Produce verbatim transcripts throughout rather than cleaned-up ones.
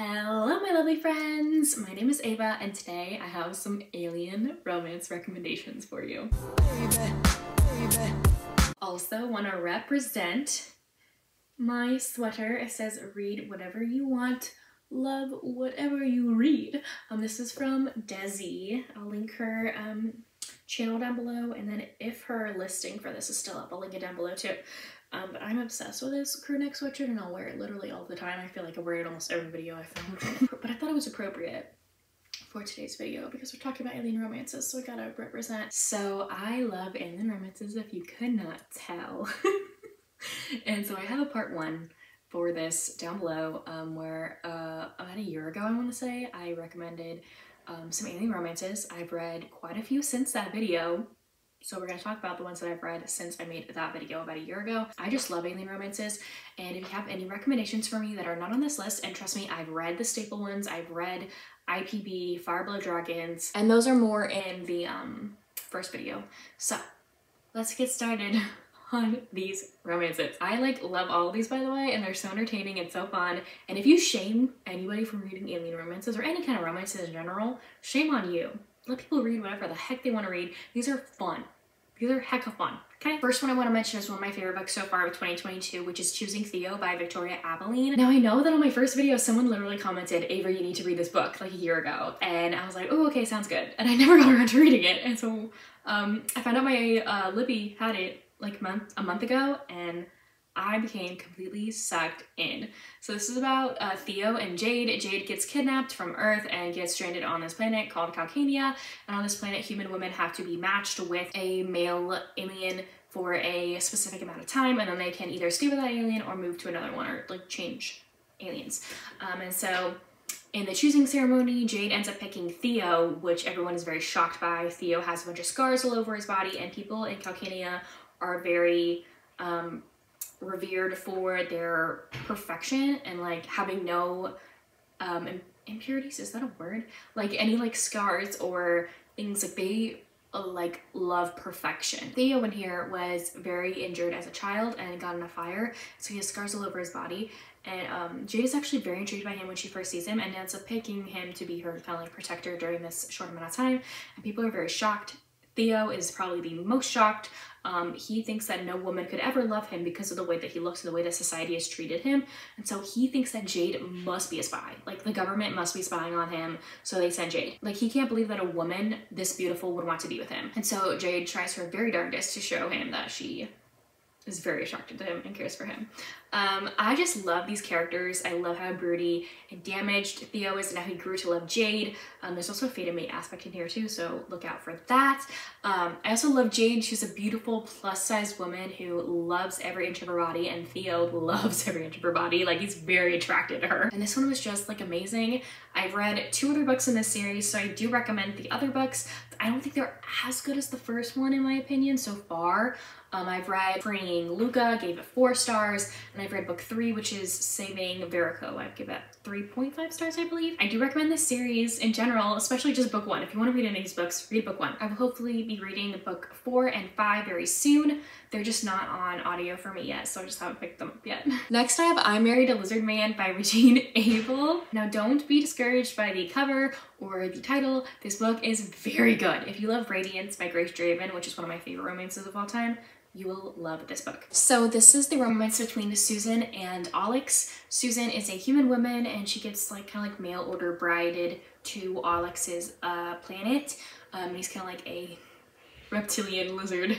Hello my lovely friends, my name is Ava and today I have some alien romance recommendations for you. Also want to represent my sweater. It says read whatever you want, love whatever you read. Um, this is from Desi. I'll link her um, channel down below, and then if her listing for this is still up, I'll link it down below too. Um, but I'm obsessed with this crew neck sweatshirt and I'll wear it literally all the time. I feel like I wear it almost every video I film. But I thought it was appropriate for today's video because we're talking about alien romances, so we gotta represent. So I love alien romances if you could not tell. And so I have a part one for this down below um, where uh, about a year ago, I wanna say, I recommended um, some alien romances. I've read quite a few since that video. So we're going to talk about the ones that I've read since I made that video about a year ago. I just love alien romances, and if you have any recommendations for me that are not on this list, and trust me, I've read the staple ones, I've read I P B, Fireblow Dragons, and those are more in the um, first video. So let's get started on these romances. I like love all of these, by the way, and they're so entertaining and so fun. And if you shame anybody from reading alien romances or any kind of romances in general, shame on you. Let people read whatever the heck they want to read. These are fun. These are heck of fun. Okay, first one I want to mention is one of my favorite books so far of twenty twenty-two, which is Choosing Theo by Victoria Abilene. Now I know that on my first video, someone literally commented, Ava, you need to read this book, like a year ago. And I was like, oh, okay, sounds good. And I never got around to reading it. And so um, I found out my uh, Libby had it like month, a month ago, and I became completely sucked in. So this is about uh, Theo and Jade. Jade gets kidnapped from Earth and gets stranded on this planet called Calcania. And on this planet, human women have to be matched with a male alien for a specific amount of time. And then they can either stay with that alien or move to another one, or like change aliens. Um, and so in the choosing ceremony, Jade ends up picking Theo, which everyone is very shocked by. Theo has a bunch of scars all over his body, and people in Calcania are very, um, revered for their perfection and like having no um im impurities, is that a word, like any like scars or things, like they uh, like love perfection. Theo in here was very injured as a child and got in a fire, so he has scars all over his body, and um Jade is actually very intrigued by him when she first sees him and ends up picking him to be her kind of like protector during this short amount of time, and people are very shocked. Theo is probably the most shocked. Um, he thinks that no woman could ever love him because of the way that he looks and the way that society has treated him. And so he thinks that Jade must be a spy. Like the government must be spying on him. So they send Jade. Like he can't believe that a woman this beautiful would want to be with him. And so Jade tries her very darndest to show him that she is very attracted to him and cares for him. Um, I just love these characters. I love how broody and damaged Theo is and how he grew to love Jade. Um, there's also a fate and mate aspect in here too, so look out for that. Um, I also love Jade. She's a beautiful plus-sized woman who loves every inch of her body, and Theo loves every inch of her body. Like he's very attracted to her. And this one was just like amazing. I've read two other books in this series, so I do recommend the other books. I don't think they're as good as the first one in my opinion so far. Um, I've read Freeing Luca, gave it four stars, and I've read book three, which is Saving Verico. I've given it three point five stars, I believe. I do recommend this series in general, especially just book one. If you want to read any of these books, read book one. I will hopefully be reading book four and five very soon. They're just not on audio for me yet, so I just haven't picked them up yet. Next I have I Married a Lizard Man by Regine Abel. Now don't be discouraged by the cover or the title. This book is very good. If you love Radiance by Grace Draven, which is one of my favorite romances of all time, you will love this book. So this is the romance between Susan and Alex. Susan is a human woman and she gets like kind of like mail order brided to Alex's uh, planet. Um, he's kind of like a reptilian lizard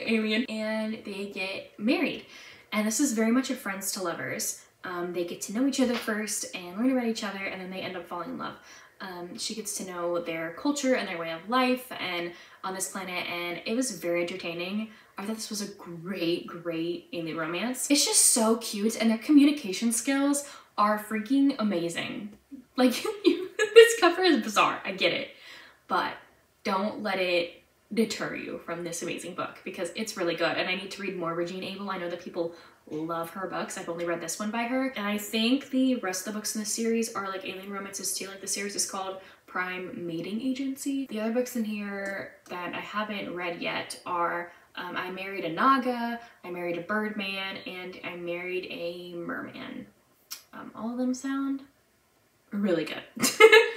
alien, and they get married. And this is very much a friends to lovers. Um, they get to know each other first and learn about each other, and then they end up falling in love. Um, she gets to know their culture and their way of life and on this planet, and it was very entertaining. I thought this was a great, great alien romance. It's just so cute, and their communication skills are freaking amazing. Like, this cover is bizarre, I get it, but don't let it deter you from this amazing book because it's really good, and I need to read more Regine Abel. I know that people love her books. I've only read this one by her, and I think the rest of the books in the series are like alien romances too. Like the series is called Prime Mating Agency. The other books in here that I haven't read yet are um, I Married a Naga, I Married a Birdman, and I Married a Merman. Um, all of them sound really good.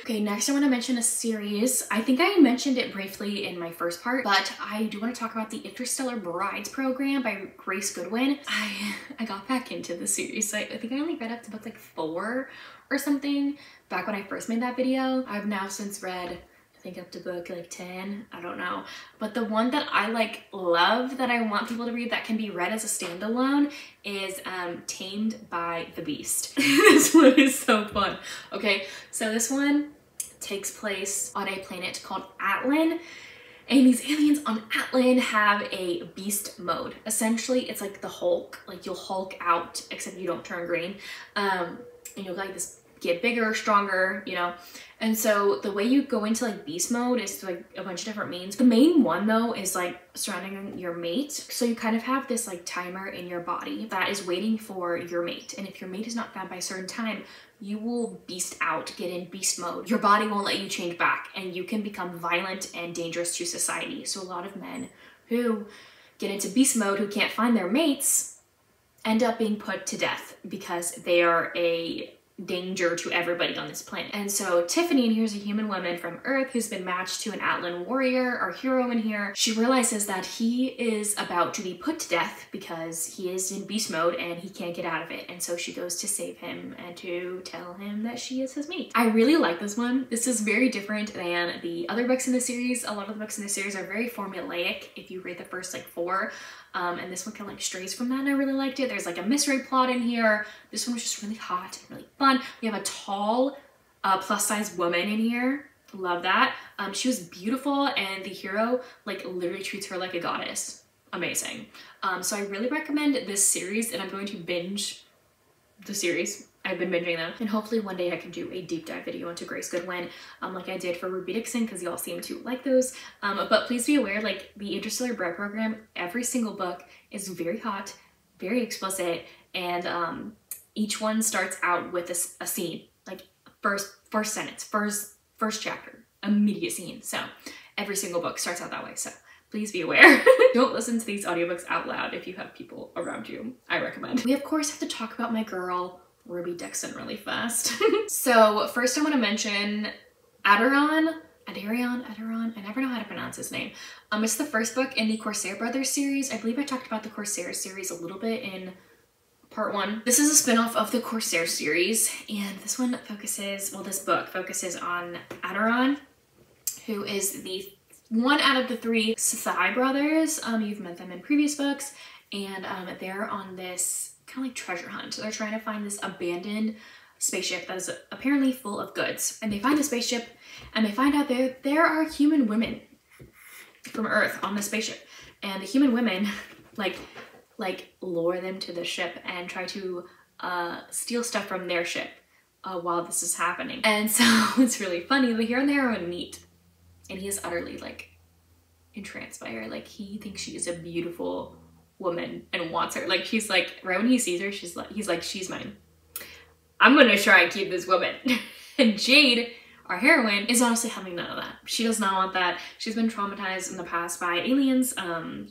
Okay, next I want to mention a series. I think I mentioned it briefly in my first part, but I do want to talk about the Interstellar Brides Program by Grace Goodwin. I I got back into the series. So I, I think I only read up to book like four or something back when I first made that video. I've now since read, I think, up to book like ten, I don't know. But the one that I like love that I want people to read that can be read as a standalone is um, Tamed by the Beast. This one is so fun. Okay, so this one takes place on a planet called Atlan. And these aliens on Atlan have a beast mode. Essentially, it's like the Hulk. Like, you'll Hulk out, except you don't turn green. Um, and you'll like this get bigger, stronger, you know? And so the way you go into like beast mode is like a bunch of different means. The main one though is like surrounding your mate. So you kind of have this like timer in your body that is waiting for your mate. And if your mate is not found by a certain time, you will beast out, get in beast mode. Your body won't let you change back and you can become violent and dangerous to society. So a lot of men who get into beast mode who can't find their mates end up being put to death because they are a danger to everybody on this planet. And so Tiffany, and here's a human woman from Earth who's been matched to an Atlan warrior, our hero in here, she realizes that he is about to be put to death because he is in beast mode and he can't get out of it. And so she goes to save him and to tell him that she is his mate. I really like this one. This is very different than the other books in the series. A lot of the books in the series are very formulaic if you read the first like four. Um, and this one kind of like strays from that and I really liked it. There's like a mystery plot in here. This one was just really hot and really fun. We have a tall uh, plus size woman in here. Love that. Um, she was beautiful and the hero like literally treats her like a goddess. Amazing. Um, so I really recommend this series and I'm going to binge the series. I've been binging them and hopefully one day I can do a deep dive video into Grace Goodwin um, like I did for Ruby Dixon because y'all seem to like those. Um, but please be aware, like the Interstellar Bride Program, every single book is very hot, very explicit, and um, each one starts out with a, a scene, like first first sentence, first first chapter, immediate scene. So every single book starts out that way. So please be aware. Don't listen to these audiobooks out loud if you have people around you, I recommend. We of course have to talk about my girl, Ruby Dixon, really fast. So first I want to mention Adarion, Adarion, Adarion, I never know how to pronounce his name. Um, it's the first book in the Corsair Brothers series. I believe I talked about the Corsair series a little bit in part one. This is a spinoff of the Corsair series and this one focuses, well this book focuses on Adarion, who is the one out of the three Corsair brothers. Um, you've met them in previous books and um, they're on this kind of like treasure hunt. They're trying to find this abandoned spaceship that is apparently full of goods. And they find the spaceship and they find out there there are human women from Earth on the spaceship. And the human women like like lure them to the ship and try to uh, steal stuff from their ship uh, while this is happening. And so it's really funny. The hero and the heroine meet and he is utterly like entranced by her. Like he thinks she is a beautiful woman and wants her. Like she's like, right when he sees her, she's like, he's like, she's mine. I'm gonna try and keep this woman. And Jade, our heroine, is honestly having none of that. She does not want that. She's been traumatized in the past by aliens. Um,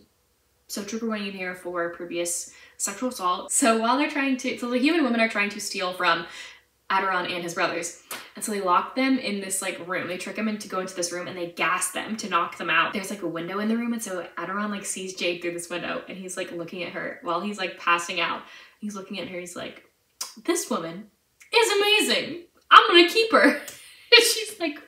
so trooper went in here for previous sexual assault. So while they're trying to, so the human women are trying to steal from Adarion and his brothers. And so they lock them in this like room. They trick them into go into this room and they gas them to knock them out. There's like a window in the room. And so Adarion like sees Jade through this window and he's like looking at her while he's like passing out. He's looking at her. He's like, this woman is amazing. I'm going to keep her. And she's like,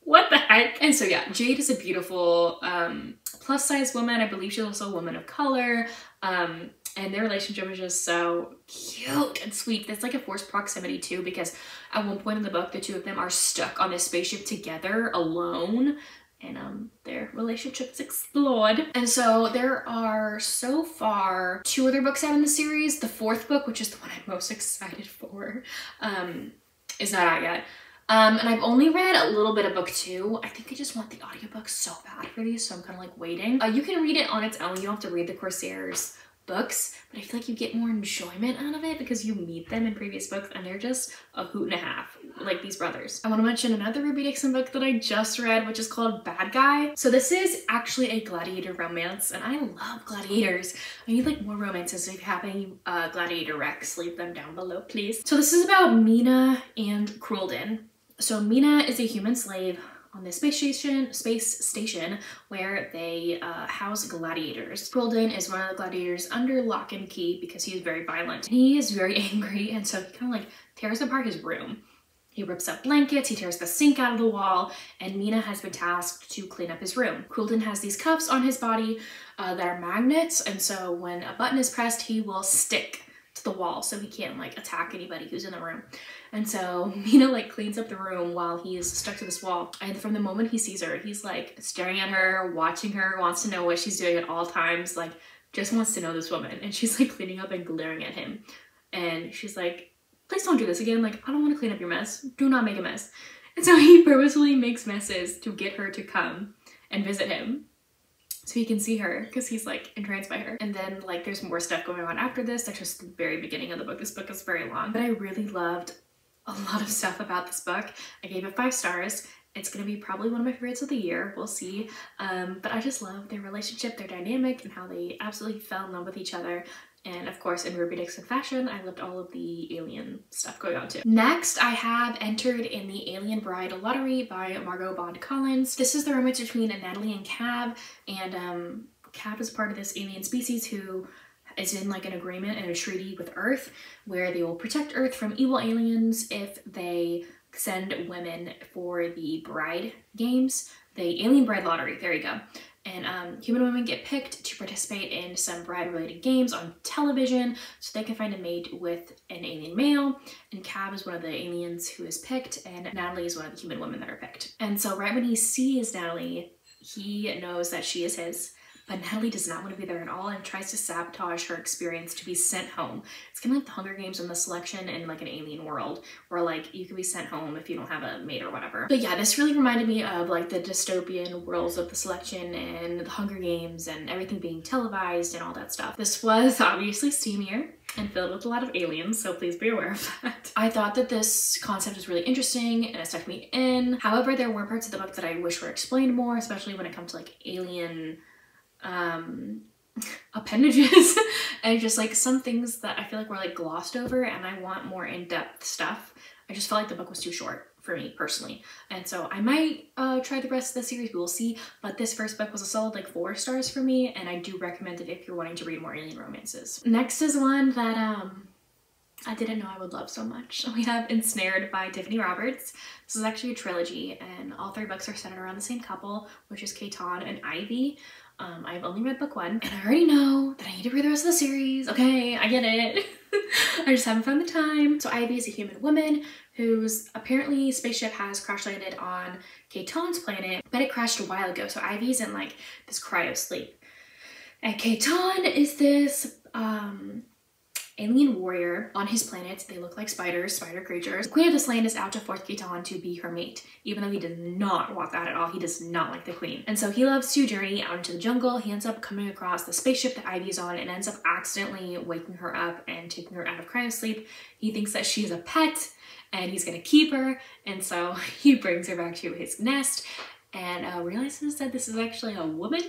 what the heck? And so yeah, Jade is a beautiful um, plus size woman. I believe she's also a woman of color. Um, And their relationship is just so cute and sweet. That's like a forced proximity too, because at one point in the book, the two of them are stuck on this spaceship together alone and um, their relationship's explored. And so there are so far two other books out in the series. The fourth book, which is the one I'm most excited for, um, is not out yet. Um, and I've only read a little bit of book two. I think I just want the audiobook so bad for these, so I'm kind of like waiting. Uh, you can read it on its own. You don't have to read the Corsair's books, but I feel like you get more enjoyment out of it because you meet them in previous books and they're just a hoot and a half, like these brothers. I want to mention another Ruby Dixon book that I just read, which is called Bad Guy. So this is actually a gladiator romance, and I love gladiators. I need like more romances, so if you have any uh, gladiator recs, leave them down below, please. So this is about Mina and Crueldin. So Mina is a human slave on the space station, space station where they uh, house gladiators. Crueldin is one of the gladiators under lock and key because he is very violent. He is very angry, and so he kind of like tears apart his room. He rips up blankets, he tears the sink out of the wall, and Mina has been tasked to clean up his room. Crueldin has these cuffs on his body uh, that are magnets, and so when a button is pressed, he will stick to the wall so he can't like attack anybody who's in the room. And so Mina like cleans up the room while he is stuck to this wall. And from the moment he sees her, he's like staring at her, watching her, wants to know what she's doing at all times, like just wants to know this woman. And she's like cleaning up and glaring at him. And she's like, please don't do this again. Like, I don't want to clean up your mess. Do not make a mess. And so he purposefully makes messes to get her to come and visit him, so he can see her because he's like entranced by her. And then like there's more stuff going on after this. That's just the very beginning of the book. This book is very long, but I really loved a lot of stuff about this book. I gave it five stars. It's gonna be probably one of my favorites of the year. We'll see. Um, but I just love their relationship, their dynamic, and how they absolutely fell in love with each other. And of course, in Ruby Dixon fashion, I loved all of the alien stuff going on too. Next, I have Entered in the Alien Bride Lottery by Margot Bond Collins. This is the romance between Natalie and Cab, and um, Cab is part of this alien species who is in like an agreement and a treaty with Earth, where they will protect Earth from evil aliens if they send women for the bride games, the Alien Bride Lottery, there you go. And um, human women get picked to participate in some bride-related games on television so they can find a mate with an alien male. And Cab is one of the aliens who is picked, and Natalie is one of the human women that are picked. And so right when he sees Natalie, he knows that she is his, but Natalie does not want to be there at all and tries to sabotage her experience to be sent home. It's kind of like the Hunger Games and the selection in like an alien world where like you can be sent home if you don't have a mate or whatever. But yeah, this really reminded me of like the dystopian worlds of the selection and the Hunger Games and everything being televised and all that stuff. This was obviously steamier and filled with a lot of aliens, so please be aware of that. I thought that this concept was really interesting and it sucked me in. However, there were parts of the book that I wish were explained more, especially when it comes to like alien um appendages and just like some things that I feel like were like glossed over, and I want more in-depth stuff. I just felt like the book was too short for me personally, and so I might uh try the rest of the series, we'll see. But this first book was a solid like four stars for me, and I do recommend it if you're wanting to read more alien romances. Next is one that um I didn't know I would love so much. We have Ensnared by Tiffany Roberts. This is actually a trilogy, and all three books are centered around the same couple, which is Kaiton and Ivy. Um, I've only read book one, and I already know that I need to read the rest of the series. Okay, I get it. I just haven't found the time. So Ivy is a human woman whose apparently spaceship has crash landed on Kaiton's planet, but it crashed a while ago. So Ivy's in like this cryo sleep, and Kaiton is this um, alien warrior on his planet. They look like spiders, spider creatures. The queen of this land is out to force Kaiton to be her mate, even though he does not want that at all. He does not like the queen. And so he loves to journey out into the jungle. He ends up coming across the spaceship that Ivy's on and ends up accidentally waking her up and taking her out of cryo sleep. He thinks that she's a pet and he's gonna keep her. And so he brings her back to his nest and uh, realizes that this is actually a woman,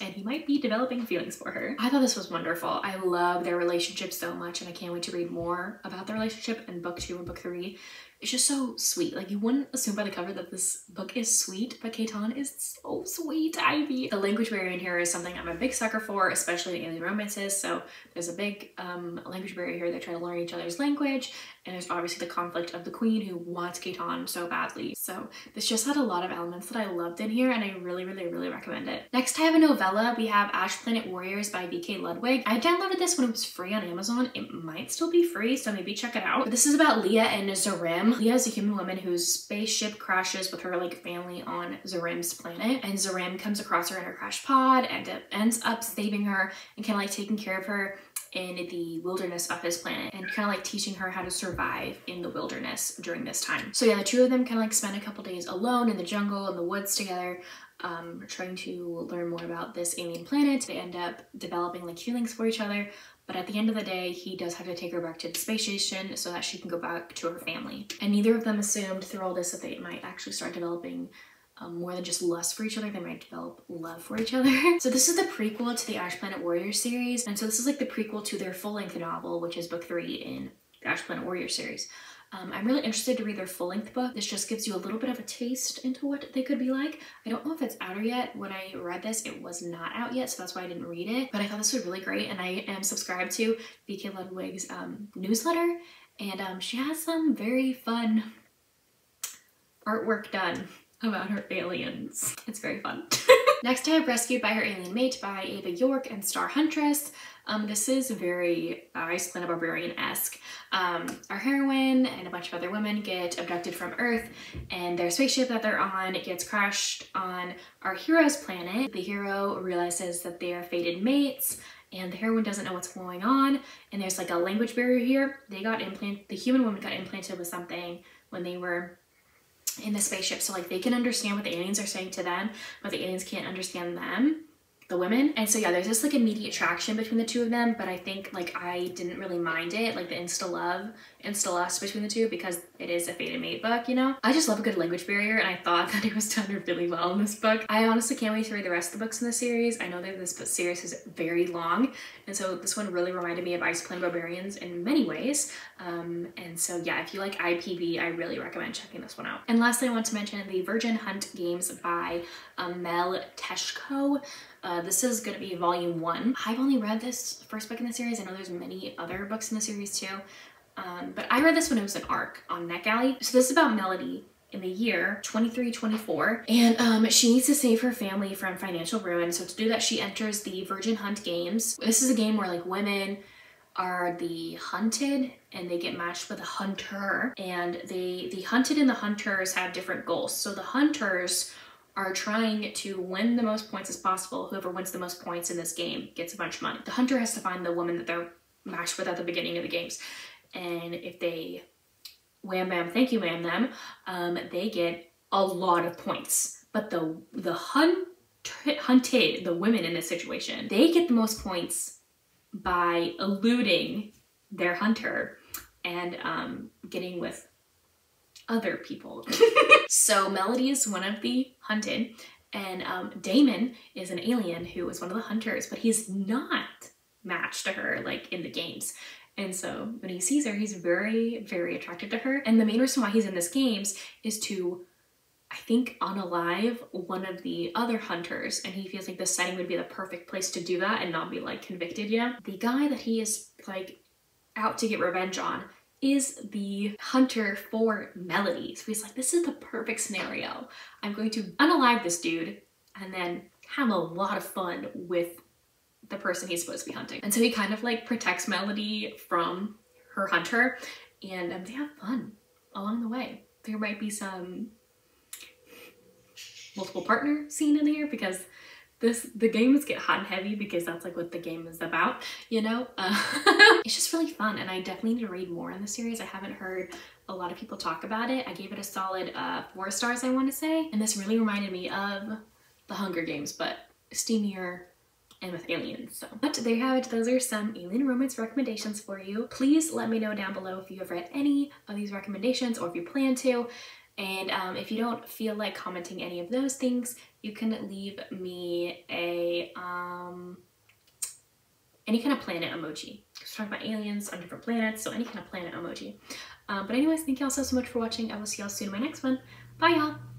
and he might be developing feelings for her. I thought this was wonderful. I love their relationship so much, and I can't wait to read more about their relationship in book two and book three. It's just so sweet. Like, you wouldn't assume by the cover that this book is sweet, but Kaiton is so sweet, Ivy. The language barrier in here is something I'm a big sucker for, especially in alien romances. So there's a big um, language barrier here. They try to learn each other's language, and there's obviously the conflict of the queen who wants Kaiton so badly. So this just had a lot of elements that I loved in here, and I really, really, really recommend it. Next, I have a novella. We have Ash Planet Warriors by V K Ludwig. I downloaded this when it was free on Amazon. It might still be free, so maybe check it out. But this is about Leah and Zarim. Leah is a human woman whose spaceship crashes with her like family on Zarim's planet, and Zarim comes across her in her crash pod and ends up saving her and kind of like taking care of her in the wilderness of his planet, and kind of like teaching her how to survive in the wilderness during this time. So yeah, the two of them kind of like spend a couple days alone in the jungle and the woods together, um, trying to learn more about this alien planet. They end up developing like feelings for each other, but at the end of the day, he does have to take her back to the space station so that she can go back to her family. And neither of them assumed through all this that they might actually start developing Um, more than just lust for each other, they might develop love for each other. So this is the prequel to the Ash Planet Warriors series, and so this is like the prequel to their full-length novel, which is book three in the Ash Planet Warriors series. Um, I'm really interested to read their full-length book. This just gives you a little bit of a taste into what they could be like. I don't know if it's out yet. When I read this, it was not out yet, so that's why I didn't read it, but I thought this was really great, and I am subscribed to V K Ludwig's um, newsletter, and um, she has some very fun artwork done about her aliens. It's very fun. Next I have Rescued by Her Alien Mate by Ava York and Star Huntress. Um, this is very uh, Ice Planet Barbarian-esque. Um, our heroine and a bunch of other women get abducted from Earth, and their spaceship that they're on gets crashed on our hero's planet. The hero realizes that they are fated mates, and the heroine doesn't know what's going on, and there's like a language barrier here. They got implanted, the human woman got implanted with something when they were in the spaceship, so like they can understand what the aliens are saying to them, but the aliens can't understand them, the women. And so yeah, there's this like immediate attraction between the two of them, but I think like I didn't really mind it, like the insta love, insta lust between the two, because it is a fated mate book, you know? I just love a good language barrier, and I thought that it was done really well in this book. I honestly can't wait to read the rest of the books in the series. I know that this series is very long, and so this one really reminded me of Ice Planet Barbarians in many ways. Um, and so yeah, if you like I P B, I really recommend checking this one out. And lastly, I want to mention The Virgin Hunt Games by um, Mel Teshko. Uh, this is gonna be volume one. I've only read this first book in the series. I know there's many other books in the series too. Um, but I read this when it was an ARC on NetGalley. So this is about Melody in the year twenty-three twenty-four, and um, she needs to save her family from financial ruin. So to do that, she enters the Virgin Hunt Games. This is a game where like women are the hunted and they get matched with a hunter, and they the hunted and the hunters have different goals. So the hunters are trying to win the most points as possible. Whoever wins the most points in this game gets a bunch of money. The hunter has to find the woman that they're matched with at the beginning of the games. And if they wham bam thank you ma'am them, um, they get a lot of points. But the the hunt hunted, the women in this situation, they get the most points by eluding their hunter and um, getting with other people. So Melody is one of the hunted, and um, Damon is an alien who is one of the hunters, but he's not matched to her like in the games. And so when he sees her, he's very, very attracted to her. And the main reason why he's in this games is to, I think, unalive one of the other hunters. And he feels like this setting would be the perfect place to do that and not be like convicted, you know? The guy that he is like out to get revenge on is the hunter for Melody. So he's like, this is the perfect scenario. I'm going to unalive this dude and then have a lot of fun with the person he's supposed to be hunting. And so he kind of like protects Melody from her hunter, and um, they have fun along the way. There might be some multiple partner scene in here, because this the games get hot and heavy, because that's like what the game is about, you know? Uh, it's just really fun, and I definitely need to read more in the series. I haven't heard a lot of people talk about it. I gave it a solid uh, four stars, I want to say, and this really reminded me of The Hunger Games, but steamier and with aliens. So, but there you have it. Those are some alien romance recommendations for you. Please let me know down below if you have read any of these recommendations, or if you plan to. And um, if you don't feel like commenting any of those things, you can leave me a um, any kind of planet emoji. We're talking about aliens on different planets, so any kind of planet emoji. Um, but anyways, thank y'all so so much for watching. I will see y'all soon in my next one. Bye y'all.